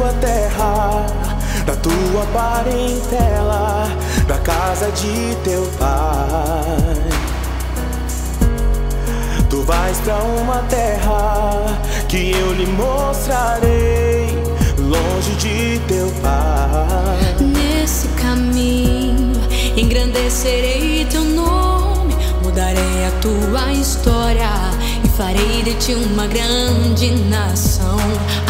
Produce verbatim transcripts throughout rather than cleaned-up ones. tua terra, da tua parentela, da casa de teu pai. Tu vais pra uma terra que eu lhe mostrarei, longe de teu pai. Nesse caminho engrandecerei teu nome, mudarei a tua história, farei de ti uma grande nação.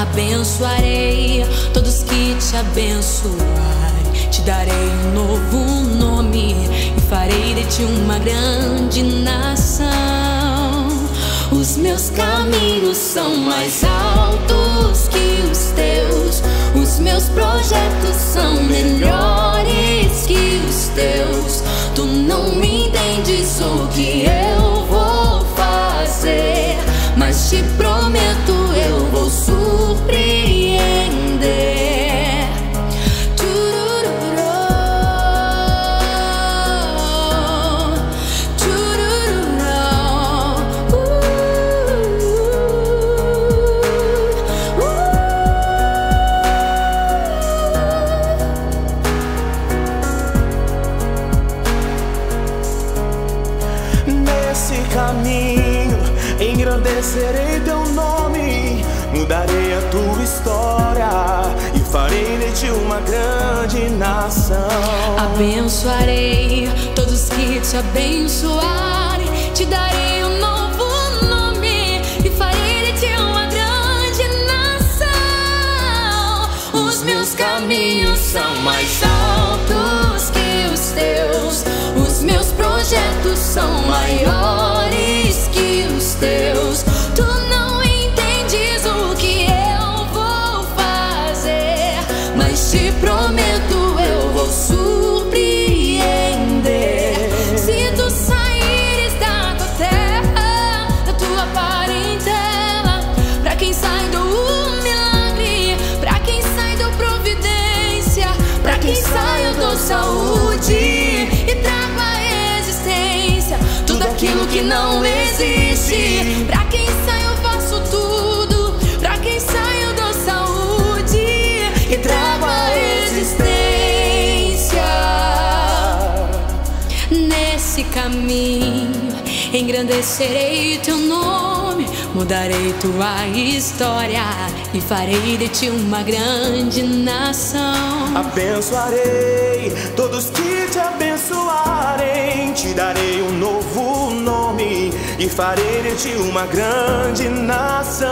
Abençoarei todos que te abençoarem, te darei um novo nome e farei de ti uma grande nação. Os meus caminhos são mais altos que os teus, os meus projetos são melhores que os teus. Tu não me entendes o que eu vou fazer, mas te prometo, eu vou surpreender. Turururô, turururô, uh, uh, uh. Nesse caminho engrandecerei teu nome, mudarei a tua história e farei de ti uma grande nação. Abençoarei todos que te abençoarem, te darei um novo nome e farei de ti uma grande nação. Os meus caminhos são mais altos que os teus, os meus projetos são maiores que os teus. Tu não entendes o que eu vou fazer, mas te prometo, eu vou surpreender. Se tu saíres da tua terra, da tua parentela, pra quem sai do milagre, pra quem sai do providência, pra quem sai eu dou saúde e trago a existência, tudo aquilo que não existe. Pra quem sai eu faço tudo, pra quem sai eu dou saúde e trago a existência. Nesse caminho engrandecerei teu nome, mudarei tua história e farei de ti uma grande nação. Abençoarei todos que te abençoarem, te darei um novo nome e farei de ti uma grande nação.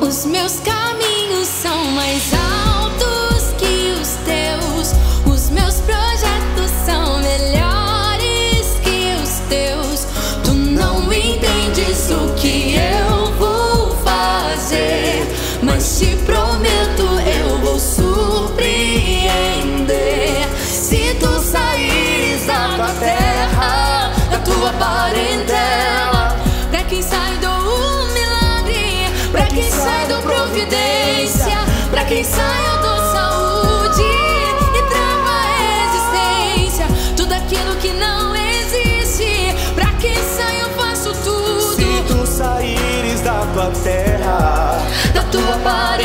Os meus caminhos são mais altos que os teus, os meus projetos são melhores que os teus. Tu não entendes o que eu vou fazer, mas te prometo, eu vou surpreender. Se tu saíres da tua terra, da tua parentela, pra quem sai do milagre, pra quem sai do providência, pra quem sai eu dou saúde e trago a existência, tudo aquilo que não existe. Pra quem sai eu faço tudo. Se tu saíres da tua terra, da tua parentela,